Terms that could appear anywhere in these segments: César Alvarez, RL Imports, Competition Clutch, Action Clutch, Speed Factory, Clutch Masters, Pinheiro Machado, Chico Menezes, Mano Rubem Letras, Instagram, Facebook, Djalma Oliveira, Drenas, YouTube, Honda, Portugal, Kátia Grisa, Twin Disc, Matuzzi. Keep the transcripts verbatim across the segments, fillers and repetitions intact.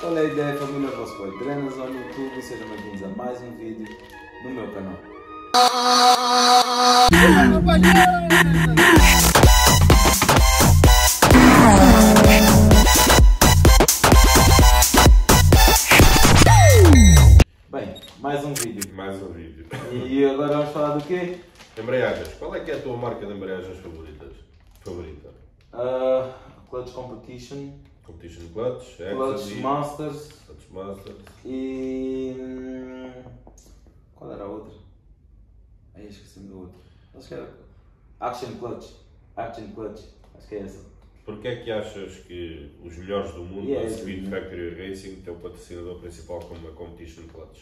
Qual é a ideia, família? Eu vou pôr treinas no YouTube e sejam bem-vindos a mais um vídeo no meu canal. Bem, mais um vídeo. Mais um vídeo. E agora vamos falar do quê? Embreagens. Qual é que é a tua marca de embreagens favoritas? Favorita? Uh, Clutch Competition. Competition Clutch. Clutch Masters. Clutch Masters. E... qual era a outra? Aí esqueci-me da outra. Acho que era... Action Clutch. Action Clutch. Acho que é essa. Porquê é que achas que os melhores do mundo, yeah, a Speed Factory Racing, teu patrocinador principal como a Competition Clutch?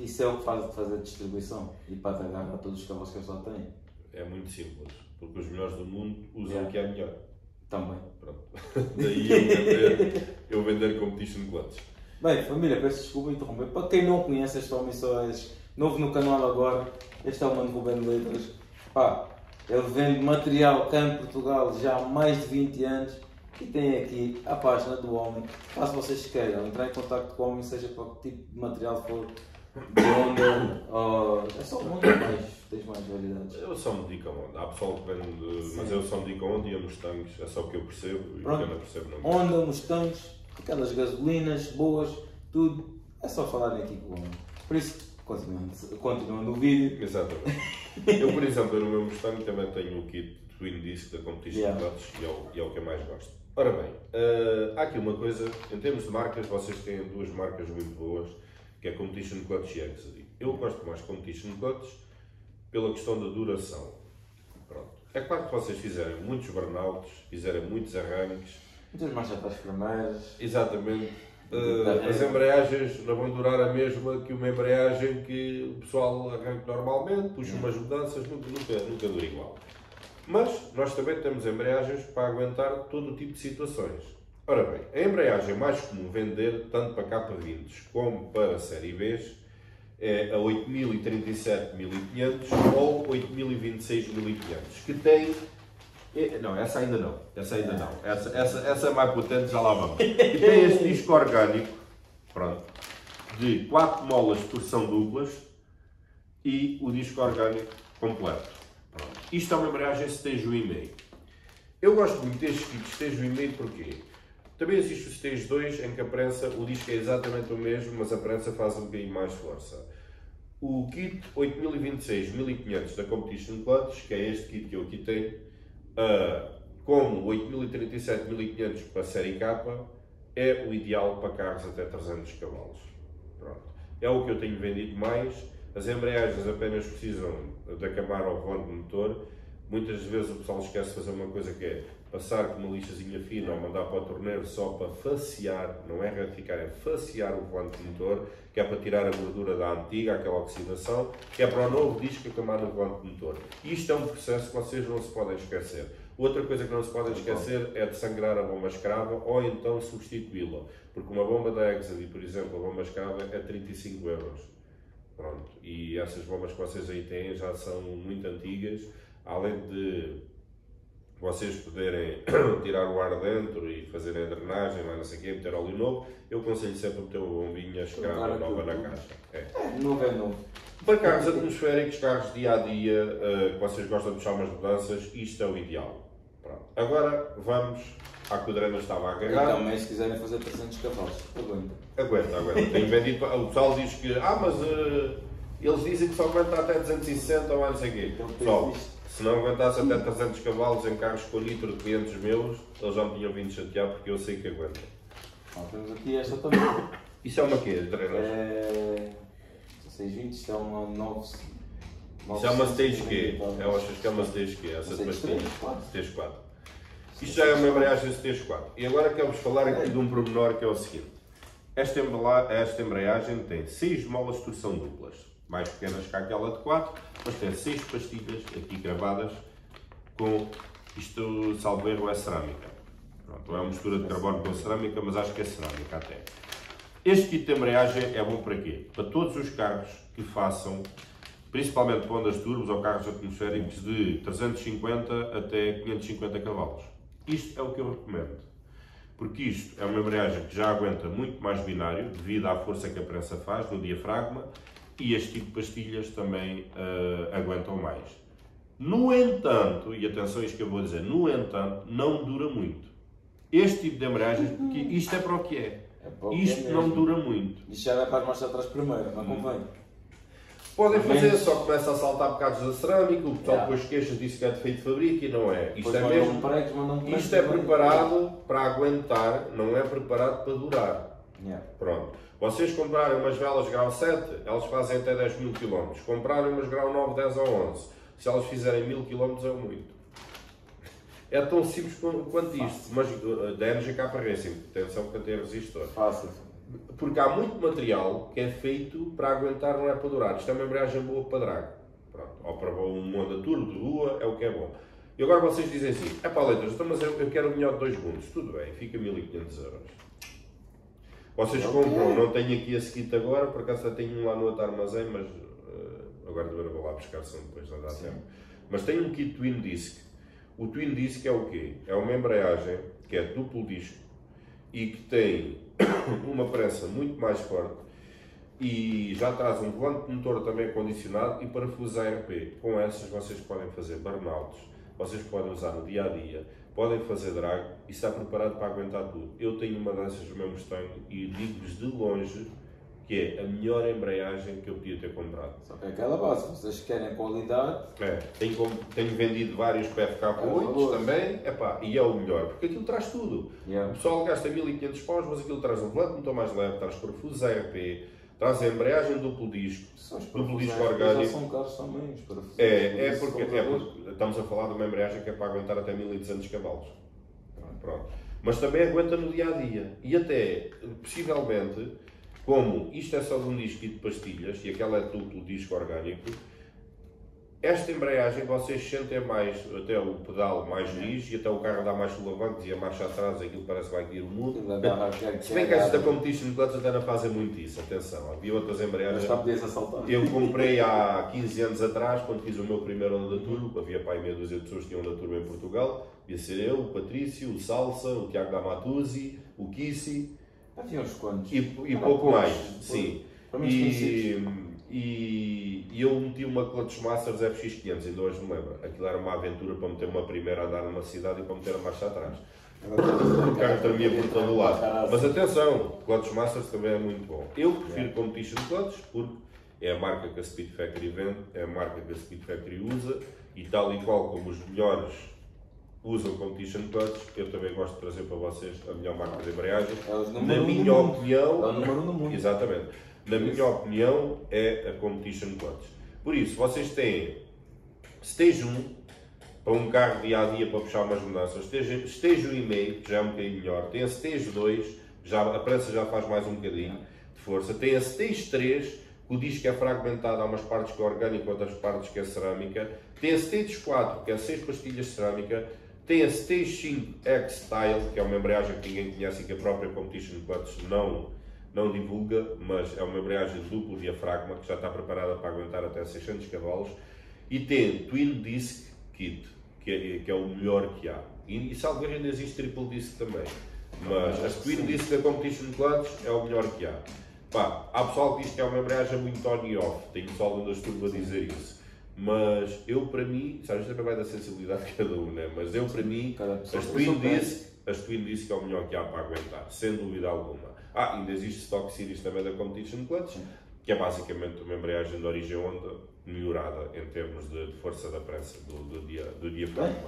Isso é o que faz de fazer distribuição e para agarrar para todos os cavalos que eu só tenho. É muito simples, porque os melhores do mundo usam yeah. o que é melhor. Também. Pronto. Daí eu vender, eu vender Competition Clutch. Bem, família, peço desculpa interromper. Para quem não conhece este homem, só és novo no canal agora, este é o Mano Rubem Letras. Pá, ele vende material cá em Portugal já há mais de vinte anos e tem aqui a página do homem. Caso vocês queiram entrar em contato com o homem, seja para que tipo de material for, de Honda, oh, é só Honda ou mais? Tens mais variedades? Eu só me digo a Honda, há pessoal que vende, mas eu só me digo a Honda e a Mustangs, é só o que eu percebo. Pronto. E o que eu não percebo não. Honda, Mustangs, aquelas gasolinas boas, tudo, é só falarem aqui com o homem. Por isso, continuando o vídeo. Exatamente. Eu, por exemplo, no meu Mustang também tenho o kit Twin Disc da Competition yeah. Clutch e é o que eu mais gosto. Ora bem, uh, há aqui uma coisa, em termos de marcas, vocês têm duas marcas muito boas, que é Competition Clutch e Exit. Eu gosto mais de Competition Clutch pela questão da duração. Pronto. É claro que vocês fizerem muitos burnouts, fizerem muitos arranques. Muitas marchas para as primeiras. Exatamente. Uh, as embreagens não vão durar a mesma que uma embreagem que o pessoal arranca normalmente, puxa umas mudanças, nunca, nunca, nunca dura igual. Mas nós também temos embreagens para aguentar todo o tipo de situações. Ora bem, a embreagem mais comum vender, tanto para K vinte como para a série Bs, é a oito mil e trinta e sete mil e quinhentos ou oito mil e vinte e seis mil e quinhentos, que tem... Não, essa ainda não, essa ainda não, essa, essa, essa é mais potente, já lá vamos. E tem este disco orgânico, pronto, de quatro molas de torção duplas e o disco orgânico completo. Pronto. Isto é uma embreagem Stage um e meio. Eu gosto muito deste kit Stage um e meio porque... também existe o Stage dois, em que a prensa, o disco é exatamente o mesmo, mas a prensa faz um bocadinho mais força. O kit oito mil e vinte e seis mil e quinhentos da Competition Clutch, que é este kit que eu aqui tenho, uh, como oito mil e trinta e sete mil e quinhentos para a série K, é o ideal para carros até trezentos cavalos. Pronto. É o que eu tenho vendido mais. As embreagens apenas precisam de acamar ao vão do motor. Muitas vezes o pessoal esquece de fazer uma coisa que é passar com uma lixazinha fina ou mandar para o torneiro só para facear, não é retificar, é facear o volante do motor, que é para tirar a gordura da antiga, aquela oxidação, que é para o novo disco acamar no volante do motor. Isto é um processo que vocês não se podem esquecer. Outra coisa que não se podem esquecer é de sangrar a bomba escrava ou então substituí-la, porque uma bomba da Exit, por exemplo, a bomba escrava é trinta e cinco euros. Pronto. E essas bombas que vocês aí têm já são muito antigas. Além de vocês poderem tirar o ar dentro e fazer a drenagem, mas não sei o quê, meter óleo novo, eu aconselho sempre meter uma bombinha escrava nova na caixa. É, novo é novo. Para carros atmosféricos, carros dia a dia, que uh, vocês gostam de puxar umas mudanças, isto é o ideal. Pronto. Agora vamos à que o dreno estava a agarrar. Então, mas se quiserem fazer trezentos cavalos, aguenta. Aguenta, aguenta. Tenho vendido, o pessoal diz que, ah, mas uh, eles dizem que só aguenta até duzentos e sessenta ou mais não sei o quê. Pessoal, se não aguentasse até trezentos cavalos em carros com litro de clientes meus, eles já me tinham vindo chatear porque eu sei que aguenta. Ah, temos aqui esta também. Isso é uma quê? É... seiscentos e vinte, isto é uma nove... Isso é uma Stage Q. Eu acho que é uma Stage Q. Essa de pastilha. Stage quatro. Isto já é uma embreagem Stage quatro. E agora quero-vos falar aqui de um pormenor que é o seguinte. Esta embreagem tem seis molas de torção duplas, mais pequenas que aquela de quatro, mas tem seis pastilhas aqui gravadas com, isto salvo erro, é cerâmica. Pronto, é uma mistura de carbono com cerâmica, mas acho que é cerâmica até. Este kit de embreagem é bom para quê? Para todos os carros que façam, principalmente para ondas turbos ou carros atmosféricos de trezentos e cinquenta até quinhentos e cinquenta cavalos. Isto é o que eu recomendo. porque isto é uma embreagem que já aguenta muito mais binário, devido à força que a prensa faz no diafragma, e este tipo de pastilhas também uh, aguentam mais. No entanto, e atenção a isto que eu vou dizer, no entanto, não dura muito. Este tipo de embreagens, porque isto é para o que é. É para isto é não dura muito. Isto já vai para as marchas atrás primeiro, não convém. Podem fazer, bem, só começa a saltar bocados da cerâmica, o pessoal depois queixa disso que é defeito de fabrico e não é. Isto é, mesmo, preto, isto é preparado para aguentar, não é preparado para durar. Yeah. Pronto. Vocês comprarem umas velas grau sete, elas fazem até dez mil quilómetros. Comprarem umas grau nove, dez ou onze, se elas fizerem mil quilómetros é muito. É tão simples quanto isto, mas da Energy K Racing, atenção que tem resistor. Fácil. Porque há muito material que é feito para aguentar, não é para durar. Isto é uma embreagem boa para drag. Pronto. Ou para um Honda Tour de rua, é o que é bom. E agora vocês dizem assim, é para letras, mas eu quero o melhor de dois mundos. Tudo bem, fica mil e quinhentos euros. Vocês compram, não tenho aqui esse kit agora, por acaso tenho um lá no outro armazém, mas uh, agora também vou lá buscar, são depois não dá tempo. Mas tenho um kit Twin Disc. O Twin Disc é o quê? É uma embreagem que é duplo disco e que tem uma prensa muito mais forte e já traz um volante de motor também condicionado e parafusos A R P. Com essas vocês podem fazer burnouts, vocês podem usar no dia a dia, podem fazer drag e está preparado para aguentar tudo. Eu tenho uma dessas no meu Mustang e digo-vos de longe que é a melhor embreagem que eu podia ter comprado. Só que é aquela base, vocês querem qualidade... É, tenho, tenho vendido vários P F K oito também, epá, e é o melhor, porque aquilo traz tudo. Yeah. O pessoal gasta mil e quinhentos paus, mas aquilo traz um volante muito mais leve, traz parafusos A R P, traz a embreagem duplo disco, duplo disco orgânico. São caros também, os parafusos. É, é porque, é porque estamos a falar de uma embreagem que é para aguentar até mil e duzentos cavalos. Pronto. Mas também aguenta no dia a dia, e até, possivelmente, como isto é só de um disco e de pastilhas, e aquela é duplo disco orgânico, esta embreagem vocês sentem mais, até o pedal mais liso, e até o carro dá mais solavancos, e a marcha atrás, aquilo parece que vai cair o mundo. Se bem que estas da Competition Clutch até não fazem muito isso, atenção, havia outras embreagens. Eu comprei há quinze anos atrás, quando fiz o meu primeiro Honda Turbo, havia para aí meia dúzia de pessoas que tinham Honda Turbo em Portugal, ia ser eu, o Patrício, o Salsa, o Tiago da Matuzzi, o Kissi, havia uns quantos. E, e pouco mais, sim. E, e, e eu meti uma Clutch Masters F X quinhentos, ainda hoje me lembro. Aquilo era uma aventura para meter uma primeira a andar numa cidade e para meter a marcha atrás. O carro tremia por todo o lado. Mas atenção, Clutch Masters também é muito bom. Eu prefiro Competition Clutch porque é a marca que a Speed Factory vende, é a marca que a Speed Factory usa e tal e qual como os melhores usam Competition Clutch, eu também gosto de trazer para vocês a melhor marca de embreagem. Na minha opinião, exatamente, na minha opinião é a Competition Clutch. Por isso, vocês têm stage um para um carro dia a dia para puxar umas mudanças, stage um e meio, que já é um bocadinho melhor, tem a stage dois, já, a prensa já faz mais um bocadinho de força, tem a stage três, o disco é fragmentado, há umas partes que é orgânico, outras partes que é cerâmica, tem a stage quatro, que é seis pastilhas de cerâmica, tem a Stage cinco X Style, que é uma embreagem que ninguém conhece e que a própria Competition Clutch não, não divulga, mas é uma embreagem de duplo diafragma que já está preparada para aguentar até seiscentos cavalos. E tem Twin Disc Kit, que é, que é o melhor que há. E, e salvo ainda existe Triple Disc também, mas a Twin Disc da Competition Clutch é o melhor que há. Pá, há pessoal que diz que é uma embreagem muito on e off, tem pessoal ondas turbo a dizer isso. Mas eu, para mim, sabes, também vai da sensibilidade de cada um, né? Mas eu, para mim, as Twin Disc, as Twin Disc é o melhor que há para aguentar, sem dúvida alguma. Ah, ainda existe Stock Series também da Competition Clutch, que é basicamente uma embreagem de origem Honda melhorada em termos de força da prensa do, do, dia, do diafragma.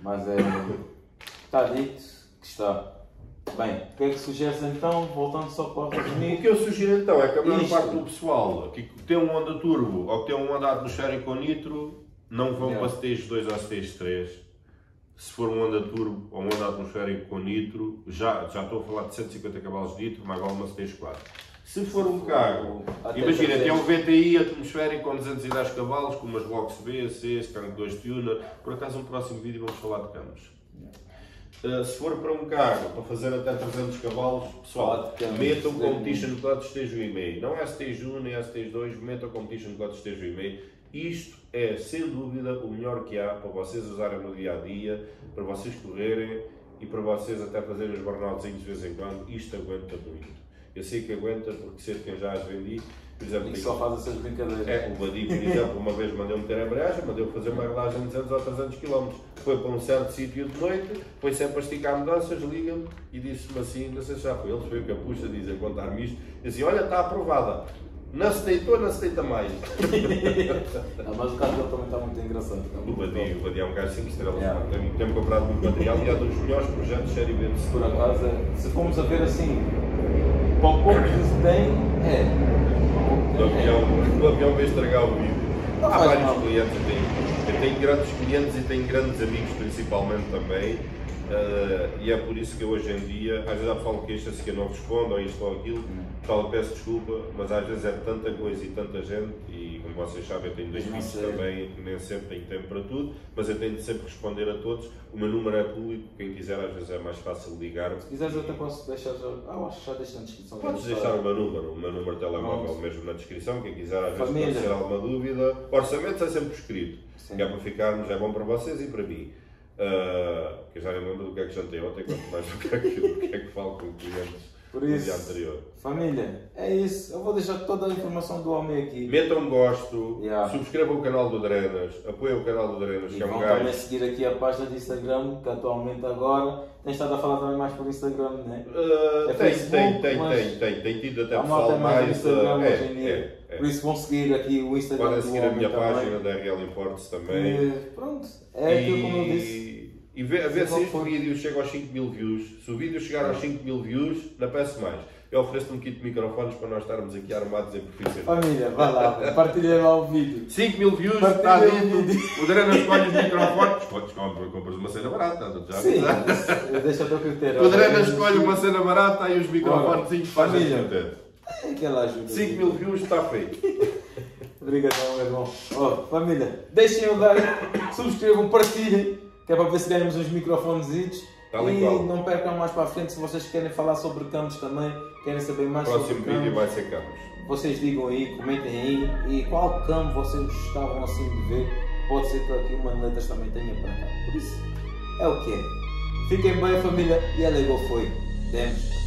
Mas é. Está dito que está. Bem, o que é que sugeres então, voltando só para resumir? O que eu sugiro então é que a maior Isto. parte do pessoal que tem um Honda Turbo ou que tem um Honda atmosférico com nitro, não vão não. para Stage dois ou Stage três. Se for um Honda Turbo ou um Honda atmosférico com nitro, já, já estou a falar de cento e cinquenta cavalos de nitro, mais vale uma Stage quatro. Se for um carro, imagina, tem um V T I atmosférico com duzentos e dez cavalos, com umas blocos B, C, Scank dois Tuner, por acaso no próximo vídeo vamos falar de câmbros. Uh, se for para um carro, para fazer até trezentos cavalos, pessoal, metam o Competition Clutch Stage um e meio. Não é Stage um nem é Stage dois, metam o Competition Clutch Stage um e meio. Isto é, sem dúvida, o melhor que há para vocês usarem no dia a dia, para vocês correrem e para vocês até fazerem os burnouts de vez em quando, isto aguenta muito. Eu sei que aguenta porque sei que eu já as vendi. Por exemplo, e que só faz essas brincadeiras. É, o Badi, por exemplo, uma vez mandou-me ter a embreagem, mandou-me fazer uma relagem de duzentos ou trezentos quilómetros. Foi para um certo sítio de noite, foi sempre a esticar mudanças, liga-me e disse-me assim, não sei se já foi ele, foi o Capucha, diz a contar-me isto, disse assim, olha, está aprovada. Não se deitou, não se deita mais. Não, mas o caso dele também está muito engraçado. O Badi, o Badi é um gajo cinco estrelas. Yeah. Tem-me comprado muito material e é dos melhores projetos, sério mesmo. Se por acaso, se formos a ver assim, para o pouco que se tem, é. O avião, o avião vai estragar o vídeo. Não, há vários não. clientes, eu tenho, eu tenho grandes clientes e tenho grandes amigos principalmente também, uh, e é por isso que eu hoje em dia, às vezes falo que este assim eu não respondo, ou isto ou aquilo, tal, peço desculpa, mas às vezes é tanta coisa e tanta gente, e como vocês sabem eu tenho dois filhos também, nem sempre tenho tempo para tudo, mas eu tenho de sempre responder a todos, o meu número é público, quem quiser às vezes é mais fácil ligar. Se quiseres eu até posso deixar, ah, acho que já deixo na descrição. Podes deixar o meu número, o meu número de telemóvel mesmo na descrição, quem quiser às vezes pode ter alguma dúvida, orçamento é sempre escrito, que é para ficarmos, é bom para vocês e para mim. Uh, que eu já nem lembro do que é que jantei ontem, quanto mais do que é que, do que, é que falo com clientes. Por isso, anterior. Família, é isso. Eu vou deixar toda a informação do homem aqui. Metam um gosto, yeah. Subscrevam o canal do Drenas, apoiam o canal do Drenas, que é um gajo. E vão também seguir aqui a página de Instagram, que atualmente agora tem estado a falar também mais por Instagram, não é? Uh, é tem, Facebook, tem, tem, tem, tem, tem tido até pessoal mais Instagram é, hoje em dia. É, é. Por isso vão seguir aqui o Instagram do homem. Podem seguir a minha também. Página da R L Imports também. E, pronto, é e... aquilo como eu disse. E vê, a ver se este vídeo chega aos cinco mil views, se o vídeo chegar aos cinco mil views, não peço mais. Eu ofereço-te um kit de microfones para nós estarmos aqui armados em profissional. Família, vai lá, partilha lá o vídeo. cinco mil views, está dito. O Drenas escolhe os microfones. Podes compras uma cena barata, já sim, deixa o teu critério. O Drenas escolhe uma cena barata e os microfones fazem família. Aquela ajuda. cinco mil views, está feito. Obrigadão, meu irmão. Oh, família, deixem o like, subscrevam, partilhem. Que é para ver se ganhamos uns microfones tá e igual. Não percam mais para a frente. Se vocês querem falar sobre campos também, querem saber mais próximo sobre campos, vídeo vai ser campos. Vocês digam aí, comentem aí e qual campo vocês gostavam assim de ver, pode ser que aqui uma letras também tenha para cá. Por isso, é o que é. Fiquem bem família e a Lego foi. Demos.